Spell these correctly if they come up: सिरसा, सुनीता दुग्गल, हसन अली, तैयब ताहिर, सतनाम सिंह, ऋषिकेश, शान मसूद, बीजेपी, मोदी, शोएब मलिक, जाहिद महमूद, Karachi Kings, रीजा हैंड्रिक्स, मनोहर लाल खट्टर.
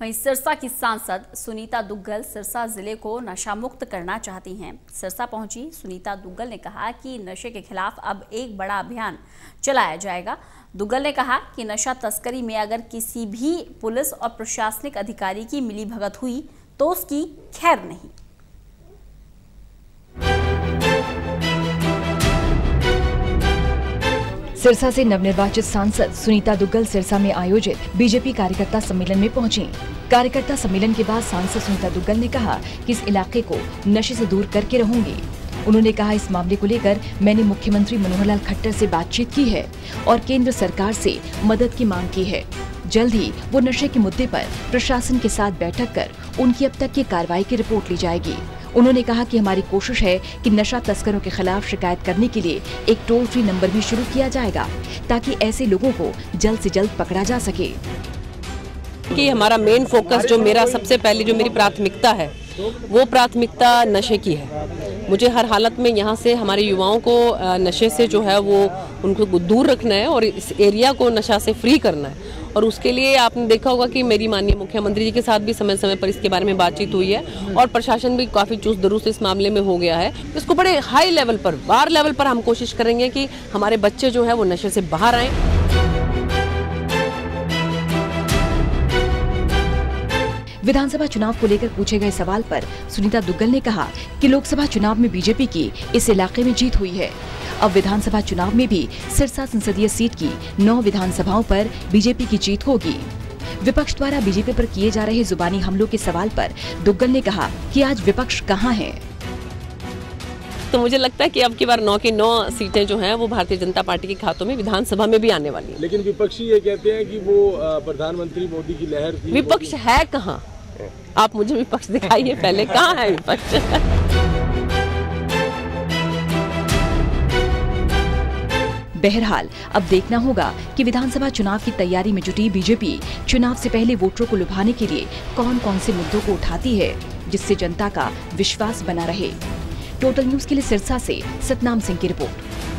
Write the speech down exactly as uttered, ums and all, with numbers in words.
वहीं सिरसा की सांसद सुनीता दुग्गल सिरसा जिले को नशा मुक्त करना चाहती हैं। सिरसा पहुंची सुनीता दुग्गल ने कहा कि नशे के खिलाफ अब एक बड़ा अभियान चलाया जाएगा। दुग्गल ने कहा कि नशा तस्करी में अगर किसी भी पुलिस और प्रशासनिक अधिकारी की मिलीभगत हुई तो उसकी खैर नहीं। सिरसा से नवनिर्वाचित सांसद सुनीता दुग्गल सिरसा में आयोजित बीजेपी कार्यकर्ता सम्मेलन में पहुंची। कार्यकर्ता सम्मेलन के बाद सांसद सुनीता दुग्गल ने कहा कि इस इलाके को नशे से दूर करके रहूंगी। उन्होंने कहा, इस मामले को लेकर मैंने मुख्यमंत्री मनोहर लाल खट्टर से बातचीत की है और केंद्र सरकार से मदद की मांग की है। जल्द ही वो नशे के मुद्दे पर प्रशासन के साथ बैठक कर उनकी अब तक की कार्रवाई की रिपोर्ट ली जाएगी। उन्होंने कहा कि हमारी कोशिश है कि नशा तस्करों के खिलाफ शिकायत करने के लिए एक टोल फ्री नंबर भी शुरू किया जाएगा ताकि ऐसे लोगों को जल्द से जल्द पकड़ा जा सके। कि हमारा मेन फोकस जो मेरा सबसे पहले जो मेरी प्राथमिकता है वो प्राथमिकता नशे की है। मुझे हर हालत में यहाँ से हमारे युवाओं को नशे से जो है वो उनको दूर रखना है और इस एरिया को नशा से फ्री करना है। और उसके लिए आपने देखा होगा कि मेरी माननीय मुख्यमंत्री जी के साथ भी समय समय पर इसके बारे में बातचीत हुई है और प्रशासन भी काफ़ी चुस्त दुरुस्त इस मामले में हो गया है। इसको बड़े हाई लेवल पर, बार लेवल पर हम कोशिश करेंगे कि हमारे बच्चे जो है वो नशे से बाहर आएँ। विधानसभा चुनाव को लेकर पूछे गए सवाल पर सुनीता दुग्गल ने कहा कि लोकसभा चुनाव में बीजेपी की इस इलाके में जीत हुई है। अब विधानसभा चुनाव में भी सिरसा संसदीय सीट की नौ विधानसभाओं पर बीजेपी की जीत होगी। विपक्ष द्वारा बीजेपी पर किए जा रहे जुबानी हमलों के सवाल पर दुग्गल ने कहा कि आज विपक्ष कहाँ है। तो मुझे लगता है कि अब की बार नौ के नौ सीटें जो हैं वो भारतीय जनता पार्टी के खातों में विधानसभा में भी आने वाली है। लेकिन विपक्षी ये कहते हैं कि वो प्रधानमंत्री मोदी की लहर थी। विपक्ष है कहाँ? आप मुझे विपक्ष दिखाइए पहले, कहाँ है विपक्ष? बहरहाल अब देखना होगा कि विधानसभा चुनाव की तैयारी में जुटी बीजेपी चुनाव से पहले वोटरों को लुभाने के लिए कौन कौन से मुद्दों को उठाती है जिससे जनता का विश्वास बना रहे। टोटल न्यूज के लिए सिरसा से सतनाम सिंह की रिपोर्ट।